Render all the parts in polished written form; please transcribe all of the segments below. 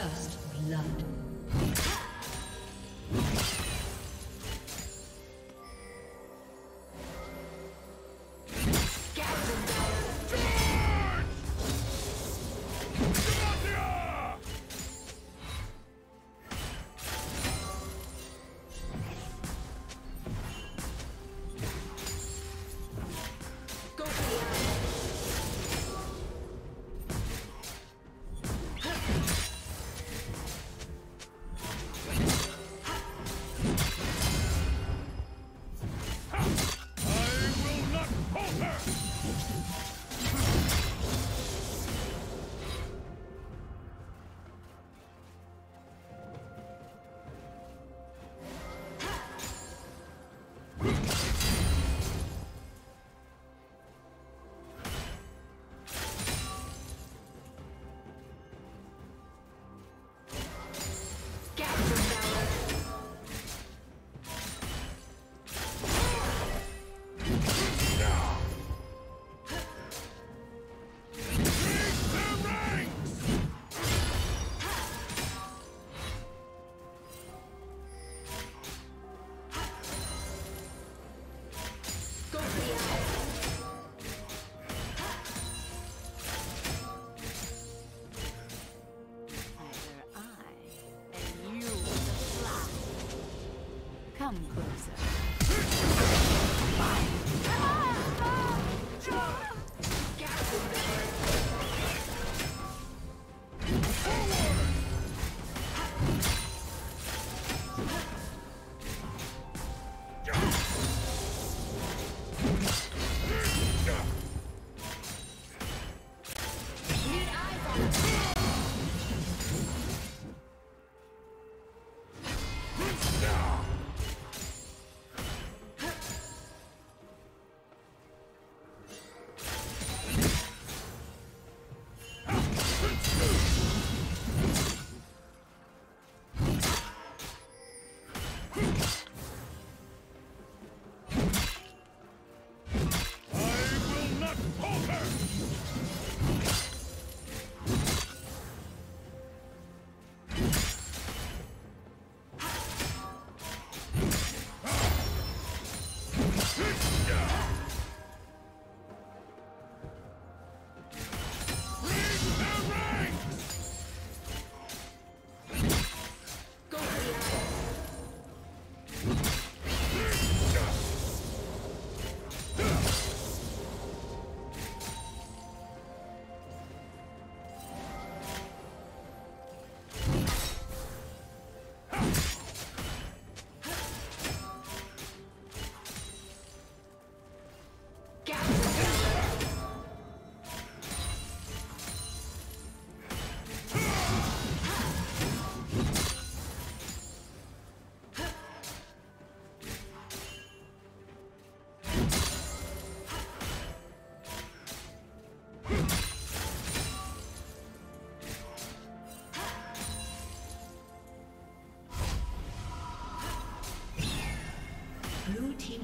First blood. Come closer.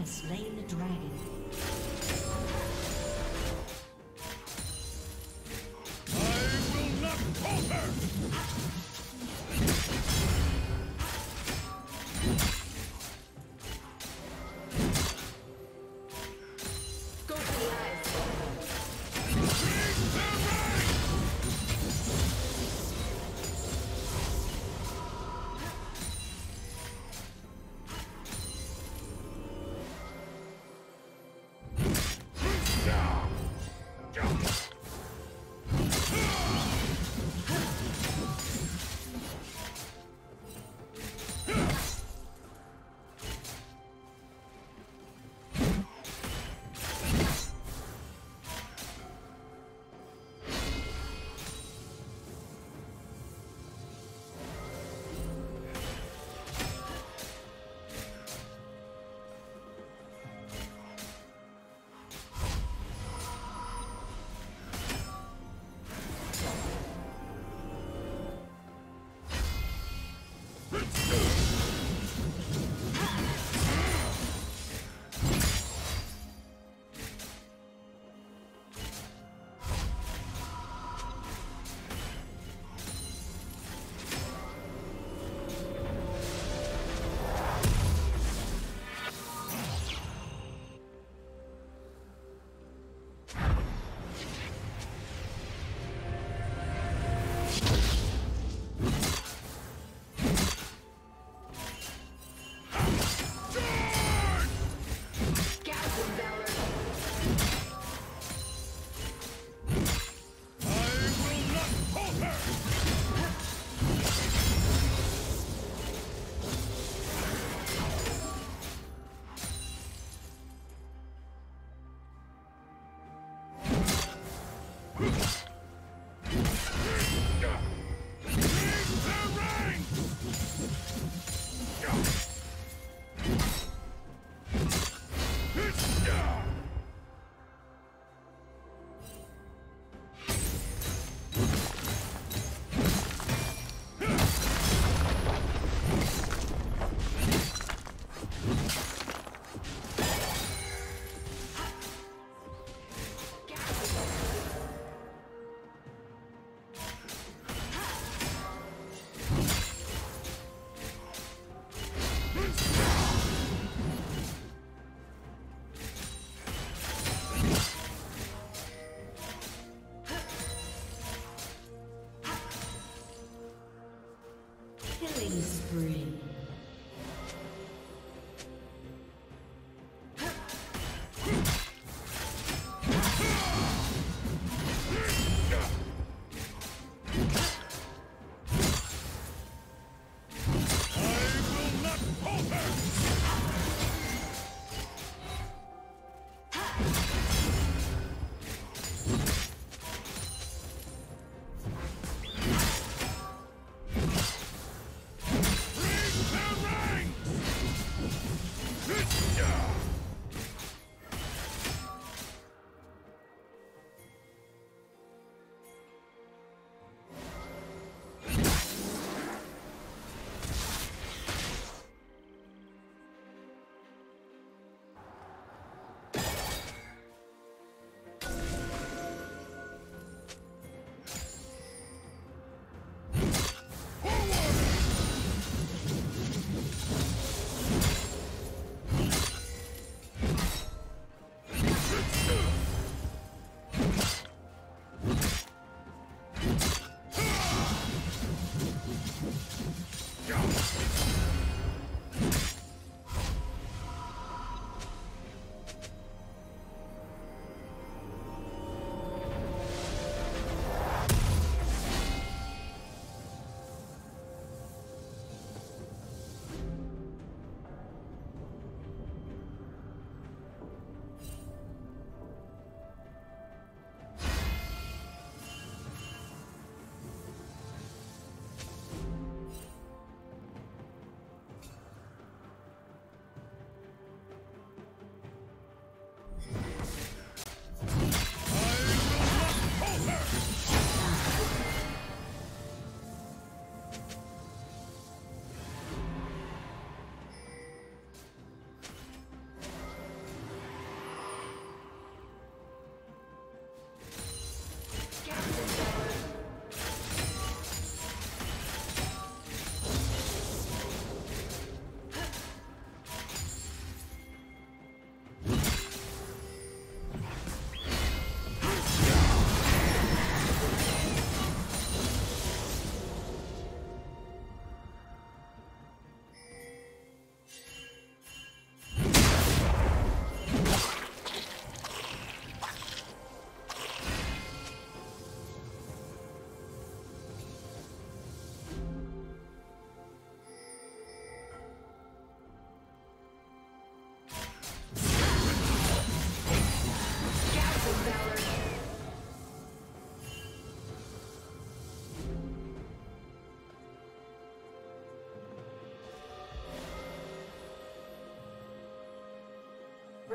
Slain the dragon. spree.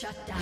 Shut down.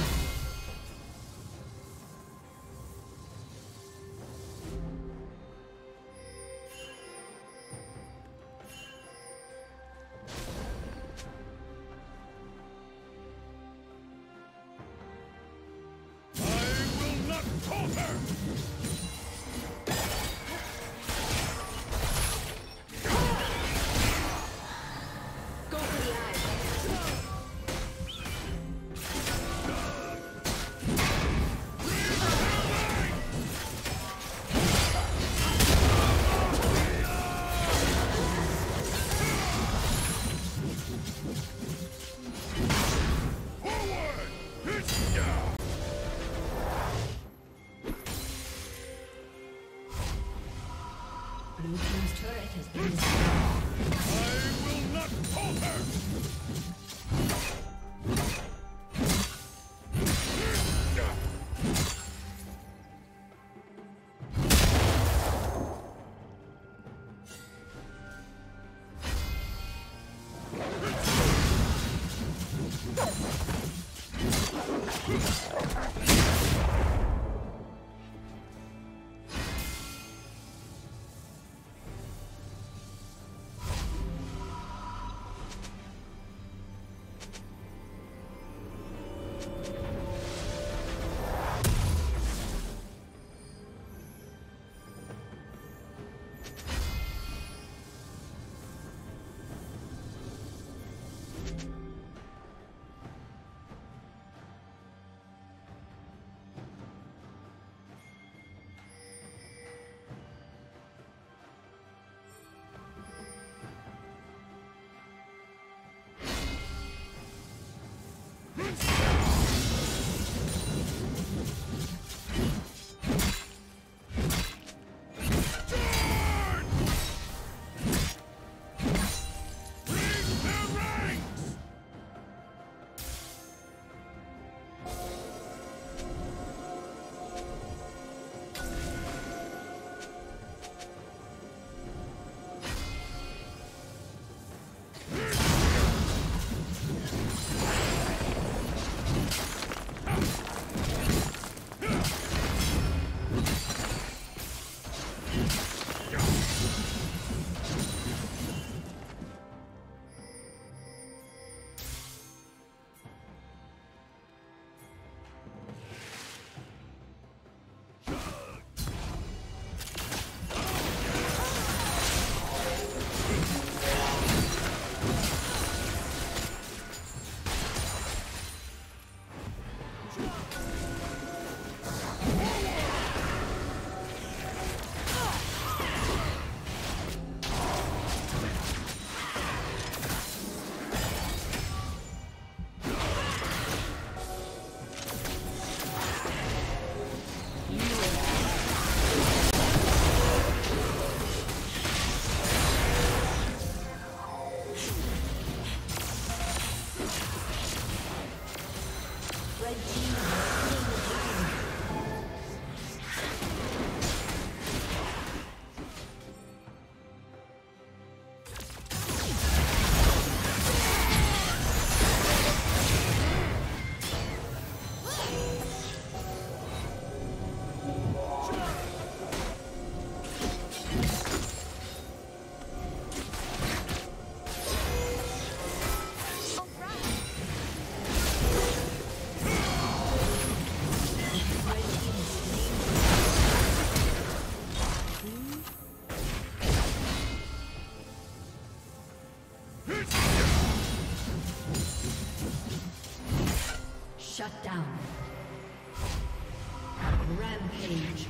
Shut down. Rampage.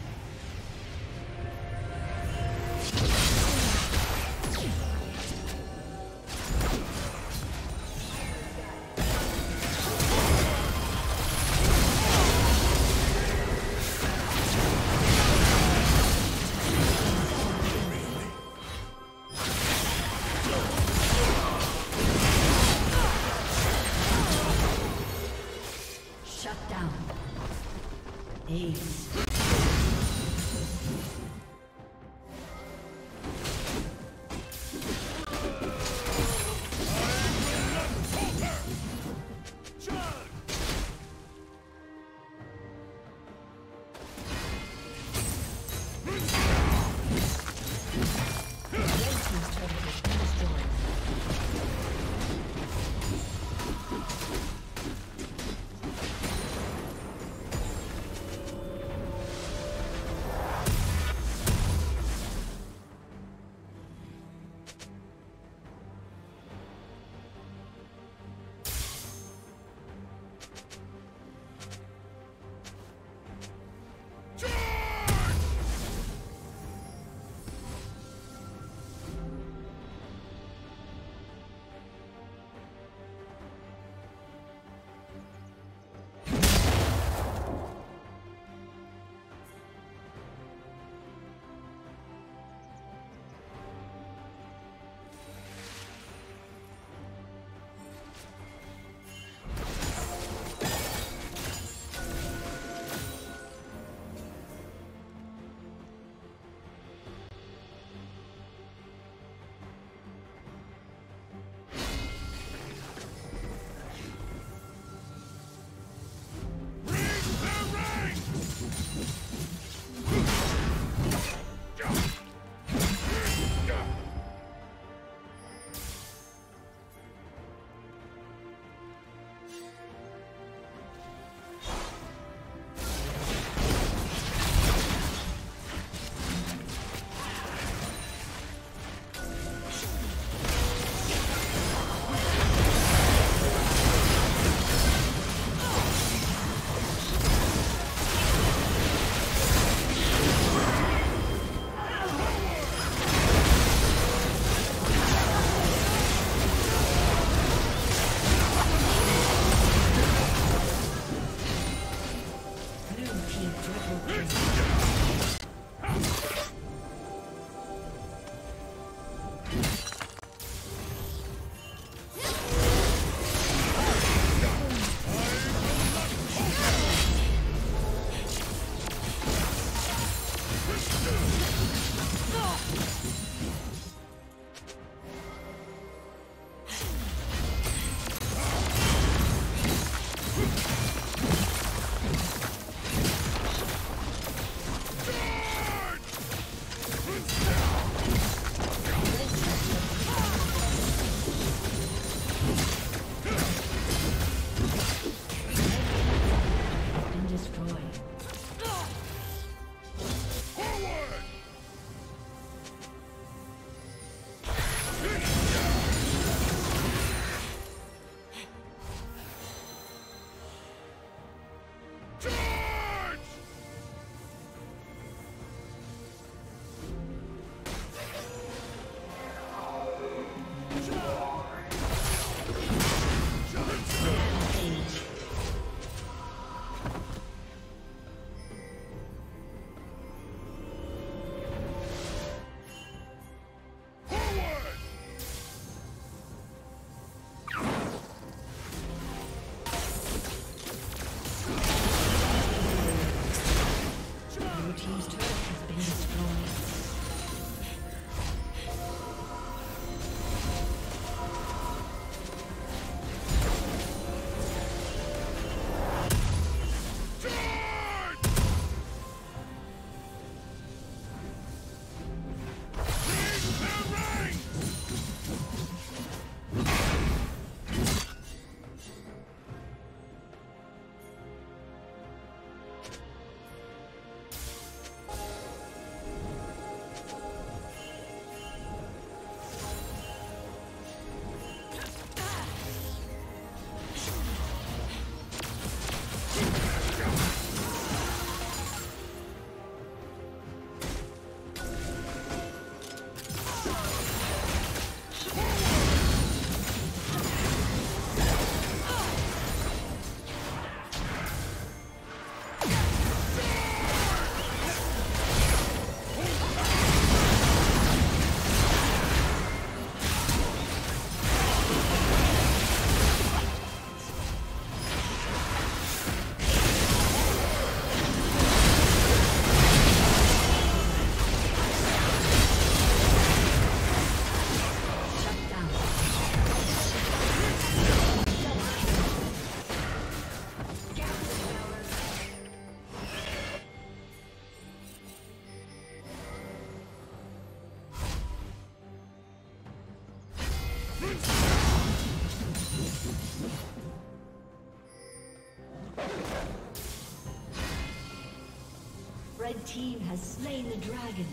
team has slain the dragon.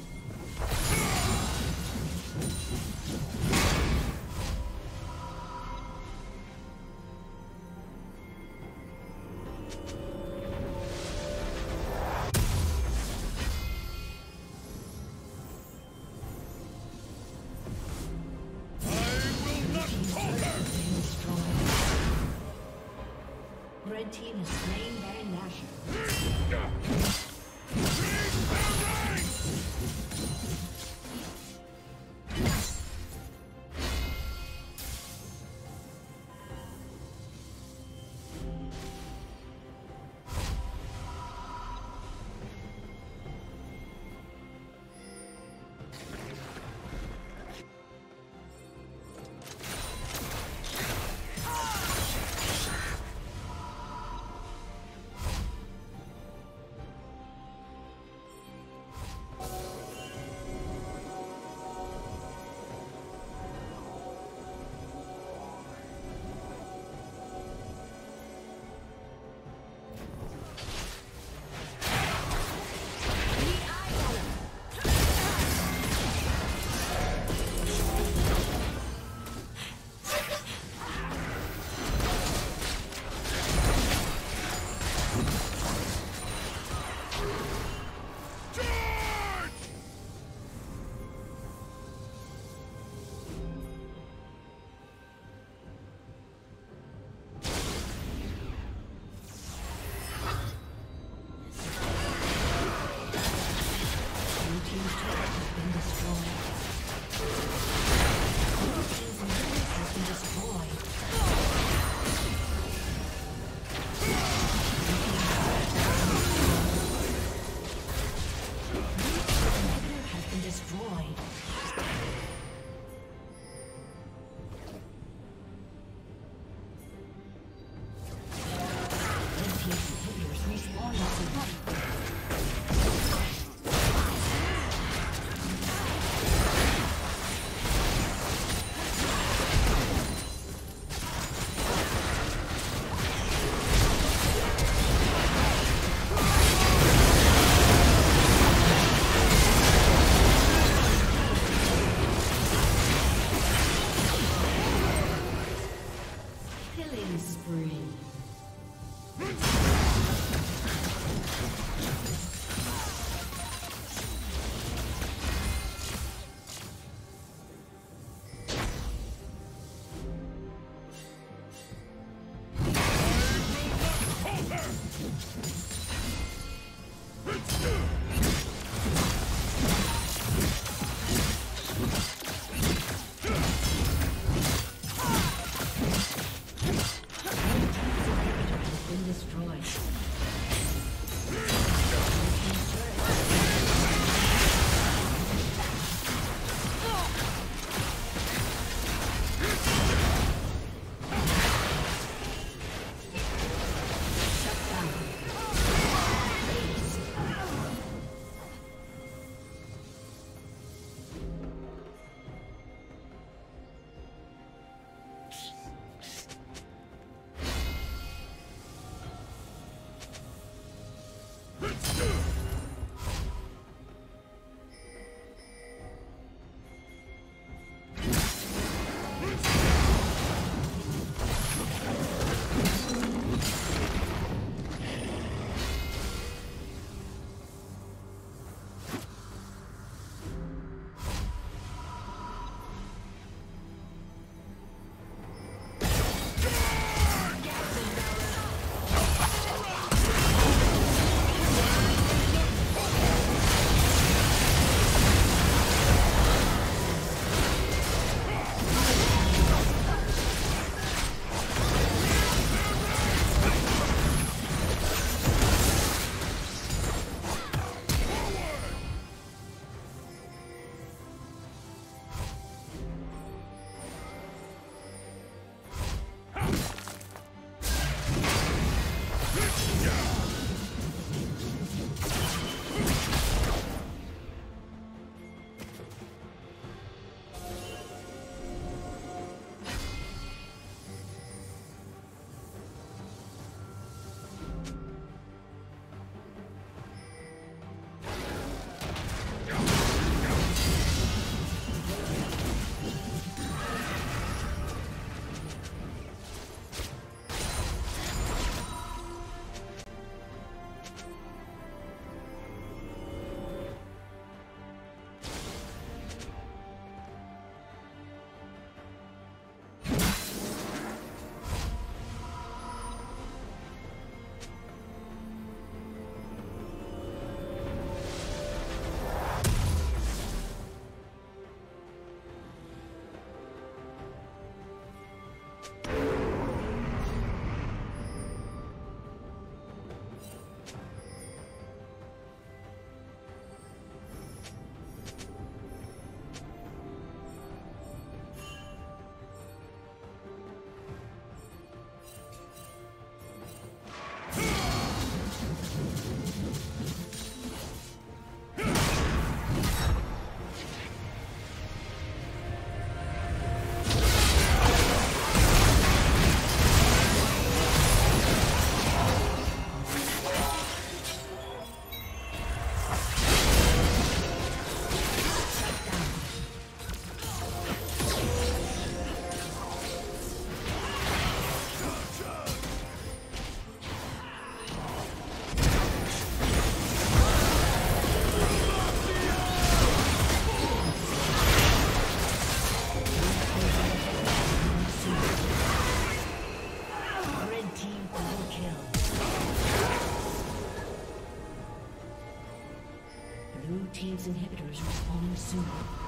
team's inhibitors respawning soon.